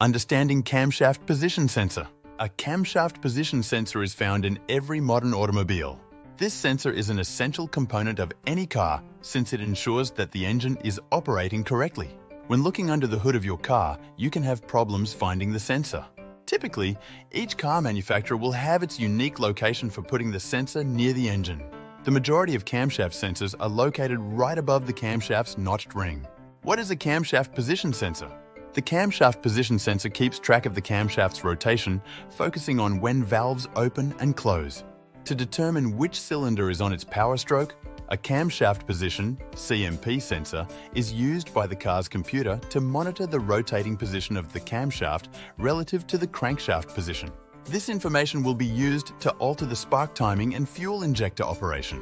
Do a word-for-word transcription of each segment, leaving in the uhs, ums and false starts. Understanding camshaft position sensor. A camshaft position sensor is found in every modern automobile. This sensor is an essential component of any car since it ensures that the engine is operating correctly. When looking under the hood of your car, you can have problems finding the sensor. Typically, each car manufacturer will have its unique location for putting the sensor near the engine. The majority of camshaft sensors are located right above the camshaft's notched ring. What is a camshaft position sensor? The camshaft position sensor keeps track of the camshaft's rotation, focusing on when valves open and close. To determine which cylinder is on its power stroke, a camshaft position (C M P) sensor is used by the car's computer to monitor the rotating position of the camshaft relative to the crankshaft position. This information will be used to alter the spark timing and fuel injector operation.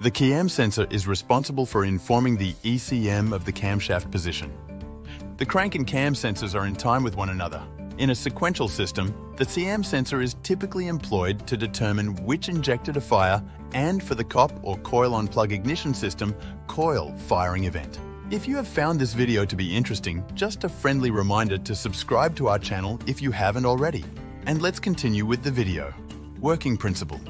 The C M sensor is responsible for informing the E C M of the camshaft position. The crank and cam sensors are in time with one another. In a sequential system, the C M sensor is typically employed to determine which injector to fire and for the C O P or coil-on-plug ignition system coil firing event. If you have found this video to be interesting, just a friendly reminder to subscribe to our channel if you haven't already. And let's continue with the video. Working principle.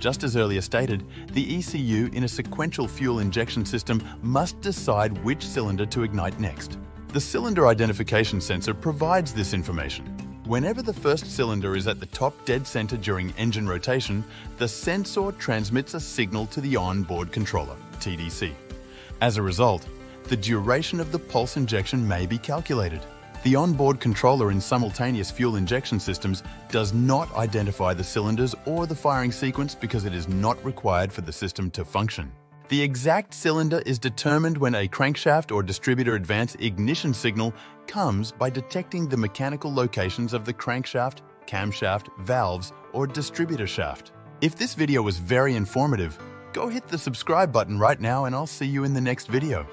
Just as earlier stated, the E C U in a sequential fuel injection system must decide which cylinder to ignite next. The cylinder identification sensor provides this information. Whenever the first cylinder is at the top dead center during engine rotation, the sensor transmits a signal to the onboard controller, T D C. As a result, the duration of the pulse injection may be calculated. The onboard controller in simultaneous fuel injection systems does not identify the cylinders or the firing sequence because it is not required for the system to function. The exact cylinder is determined when a crankshaft or distributor advance ignition signal comes by detecting the mechanical locations of the crankshaft, camshaft, valves, or distributor shaft. If this video was very informative, go hit the subscribe button right now and I'll see you in the next video.